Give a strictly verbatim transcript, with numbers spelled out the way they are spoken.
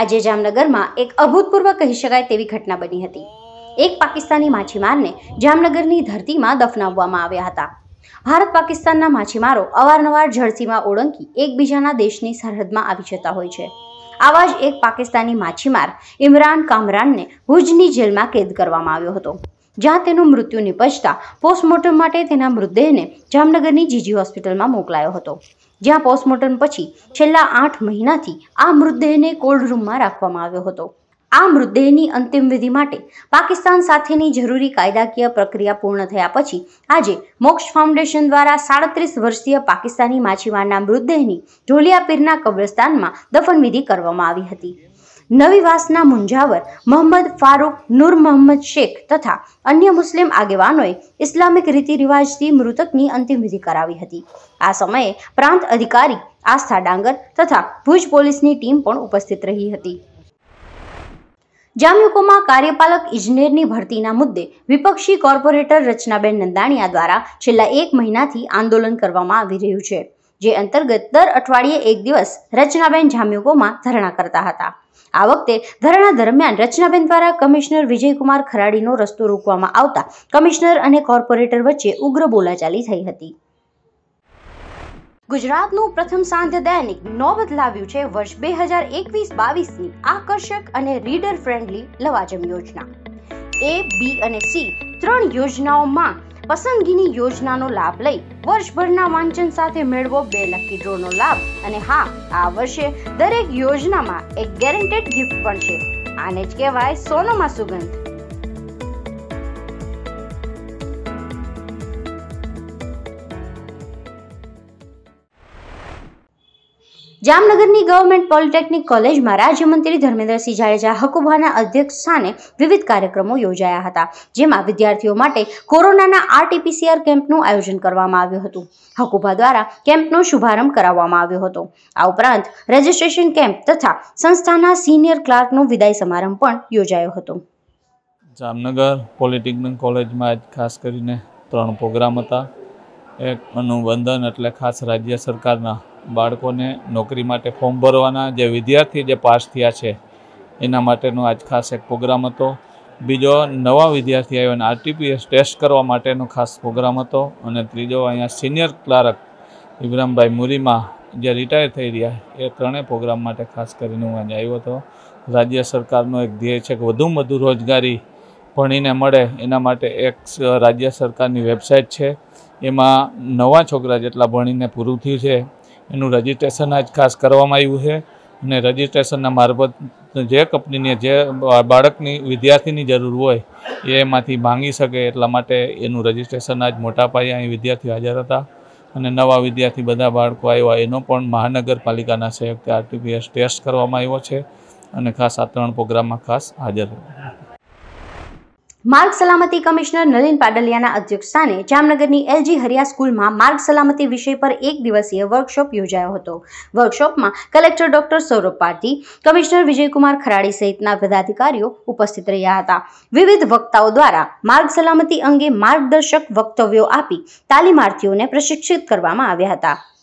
आज जामनगर में एक अभूतपूर्व कही शकाय तेवी घटना बनी थी। एक पाकिस्तानी मछीमार ने जामनगर की धरती में दफनाववामां आव्या हता। भारत पाकिस्तान मछीमारों अवारनवार जलसीमा ओळंगी एक बीजा देश की सरहद में आ जाता होय छे। आवाज एक पाकिस्तानी मछीमार इब्राम कामरान ने भुजनी जेल में कैद करवामां आव्यो हतो, जहाँ तेनु मृत्यु निपजता पोस्टमोर्टम माटे तेना मृतदेह ने जामनगरनी जीजी होस्पिटल में मोकलायो हतो, ज्यां पोस्टमोर्टम पछी छेल्ला आठ महीना थी आ मृतदेह ने कोल्ड रूम में राखवामां आव्यो हतो। आ मृतदेहनी अंतिम विधि माटे पाकिस्तान साथेनी जरूरी कायदाकीय प्रक्रिया पूर्ण थया पछी आजे मोक्ष फाउंडेशन द्वारा साड़ीस वर्षीय पाकिस्तानी मछीमारना मृतदेहनी ढोलियापीरना कब्रस्तान में दफनविधि करवामां आवी हती। नवीवासना मुंजावर मोहम्मद फारूक नूर मोहम्मद शेख तथा अन्य मुस्लिम आगेवानोए इस्लामिक रीति रिवाज थी मृतकनी अंतिम विधि करावी हती। आ समये प्रांत अधिकारी आस्था डांगर तथा भुज पोलीसनी टीम पण उपस्थित रही हती। जामयुको में कार्यपालक इजनेरनी भरतीना मुद्दे विपक्षी कोर्पोरेटर रचनाबेन नंदाणिया द्वारा छेल्ला एक महीनाथी आंदोलन करवामां आवी रह्युं छे, जे अंतर्गत दर अठवाडिये एक दिवस रचनाबेन जामयुको में धरणा करता हता। आ वखते धरणा दरमियान रचनाबेन द्वारा कमिश्नर विजय कुमार खराड़ी नो रस्तो रोकवामां आवता कमिश्नर अने कोर्पोरेटर वच्चे उग्र बोलाचाली थई हती। गुजरातनु प्रथम सांध्य दैनिक नोबत लाव्युं छे वर्ष બે હજાર એકવીસ બાવીસ ની आकर्षक अने रीडर फ्रेंडली लवाजम योजना ए बी अने सी त्रण योजनाओमां पसंदगीनी योजनानो लाभ लई वर्षभरना वांचन साथे मेळवो બે लकी ड्रोनो लाभ अने हां आ वर्षे दरेक योजनामां एक गेरंटेड गिफ्ट पण छे। आने ज कहेवाय सोनामां सुगंध। जामनगरनी गवर्नमेंट पॉलिटेक्निक कॉलेज में राज्यमंत्री धर्मेंद्रसिंह जाडेजा हकुभाना अध्यक्ष स्थाने विविध कार्यक्रमों योजाया हता, जेमां विद्यार्थीओ माटे कोरोनाना आरटीपीसीआर केम्पनुं आयोजन करवामां आव्युं हतुं। हकुभा द्वारा केम्पनो शुभारंभ कराववामां आव्यो हतो। आ उपरांत रजिस्ट्रेशन केम्प तथा संस्थाना सीनियर क्लार्कनो विदाय समारंभ पण योजायो हतो। जामनगर पॉलिटेक्निक कॉलेज में आज खास करीने त्रण प्रोग्राम हता। एक अनुबंधन एटले खास राज्य सरकारना बाळकोने नौकरी माटे फॉर्म भरवाना जे विद्यार्थी जे पास थया छे एना माटेनो आज खास एक प्रोग्राम हतो। बीजो नवा विद्यार्थी आव्याने आरटीपीएस टेस्ट करवा माटेनो खास प्रोग्राम हतो अने त्रीजो अहींया सीनियर क्लार्क इब्राम भाई मुरीमा जे रिटायर थई रह्या ए त्रणेय प्रोग्राम माटे खास करीने हुं आज आव्यो हतो। राज्य सरकारनो एक ध्येय छे के वधुमां વધુ रोजगारी भणीने मळे एना माटे एक राज्य सरकारनी वेबसाइट छे, एमां नवा छोकरा जेटला भणीने पूरुं थयुं छे एनु रजिस्ट्रेशन आज खास करवामां आव्युं छे अने रजिस्ट्रेशनना मार्फत जे कंपनीने जे बाळकनी विद्यार्थीनी जरूर होय एमांथी मांगी शके એટલા માટે એનું રજિસ્ટ્રેશન आज मोटा पाये અહીં विद्यार्थी हाजर हता अने नवा विद्यार्थी बधा बाळको आव्या एनो पण महानगरपालिकाना सहयोगथी आरटीपीएस टेस्ट करवामां आव्यो छे अने खास आ त्रण प्रोग्राममां खास हाजर हता। मार्ग सलामती कमिश्नर नलिन पाडलियाना अध्यक्ष स्थाने जामनगरनी एलजी हरिया स्कूल में मार्ग सलामती विषय पर एक दिवसीय वर्कशॉप योजायो हतो। वर्कशॉप में collector doctor Saurabh Pardhi commissioner Vijay Kumar Kharadi सहितना पदाधिकारी उपस्थित रह्या हता। विविध वक्ताओं द्वारा मार्ग सलामती अंगे मार्गदर्शक वक्तव्यों आपी तालीमार्थीओने प्रशिक्षित करवामां આવ્યા હતા।